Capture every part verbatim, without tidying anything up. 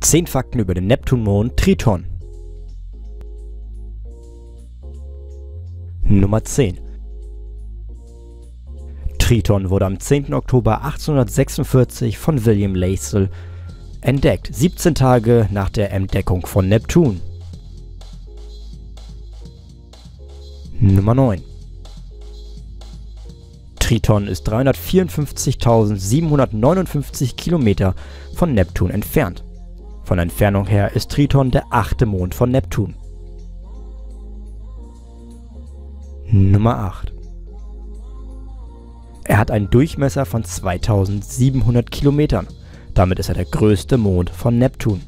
zehn Fakten über den Neptunmond Triton. Nummer zehn. Triton wurde am zehnten Oktober achtzehnhundertsechsundvierzig von William Lassell entdeckt, siebzehn Tage nach der Entdeckung von Neptun. Nummer neun. Triton ist dreihundertvierundfünfzigtausendsiebenhundertneunundfünfzig Kilometer von Neptun entfernt. Von der Entfernung her ist Triton der achte Mond von Neptun. Nummer acht. Er hat einen Durchmesser von zweitausendsiebenhundert Kilometern. Damit ist er der größte Mond von Neptun.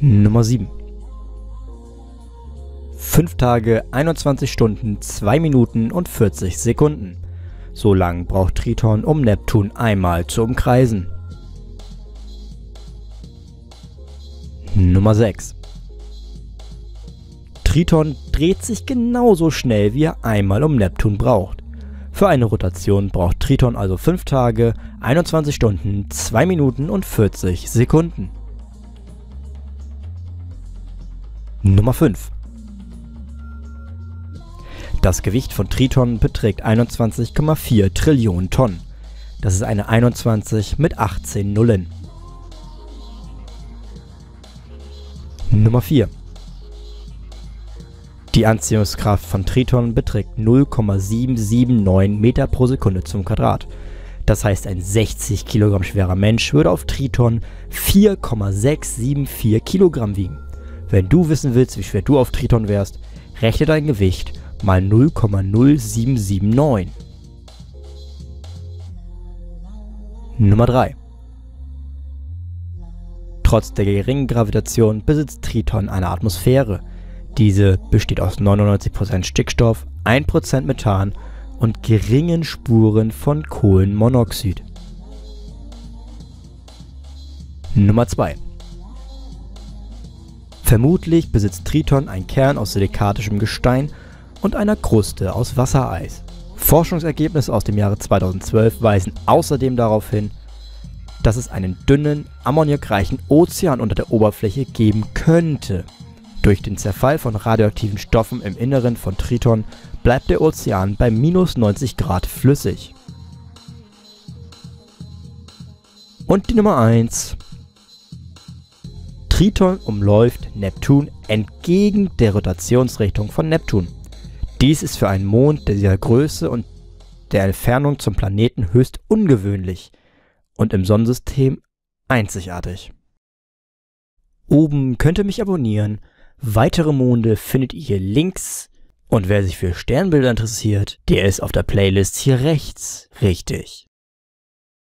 Nummer sieben. fünf Tage, einundzwanzig Stunden, zwei Minuten und vierzig Sekunden. So lang braucht Triton, um Neptun einmal zu umkreisen. Nummer sechs. Triton dreht sich genauso schnell, wie er einmal um Neptun braucht. Für eine Rotation braucht Triton also fünf Tage, einundzwanzig Stunden, zwei Minuten und vierzig Sekunden. Nummer fünf. Das Gewicht von Triton beträgt einundzwanzig Komma vier Trillionen Tonnen. Das ist eine einundzwanzig mit achtzehn Nullen. Nummer vier. Die Anziehungskraft von Triton beträgt null Komma sieben sieben neun Meter pro Sekunde zum Quadrat. Das heißt, ein sechzig Kilogramm schwerer Mensch würde auf Triton vier Komma sechs sieben vier Kilogramm wiegen. Wenn du wissen willst, wie schwer du auf Triton wärst, rechne dein Gewicht mal null Komma null sieben sieben neun. Nummer drei. Trotz der geringen Gravitation besitzt Triton eine Atmosphäre. Diese besteht aus neunundneunzig Prozent Stickstoff, ein Prozent Methan und geringen Spuren von Kohlenmonoxid. Nummer zwei. Vermutlich besitzt Triton einen Kern aus silikatischem Gestein und einer Kruste aus Wassereis. Forschungsergebnisse aus dem Jahre zweitausendzwölf weisen außerdem darauf hin, dass es einen dünnen, ammoniakreichen Ozean unter der Oberfläche geben könnte. Durch den Zerfall von radioaktiven Stoffen im Inneren von Triton bleibt der Ozean bei minus neunzig Grad flüssig. Und die Nummer eins. Triton umläuft Neptun entgegen der Rotationsrichtung von Neptun. Dies ist für einen Mond dieser Größe und der Entfernung zum Planeten höchst ungewöhnlich und im Sonnensystem einzigartig. Oben könnt ihr mich abonnieren, weitere Monde findet ihr links und wer sich für Sternbilder interessiert, der ist auf der Playlist hier rechts richtig.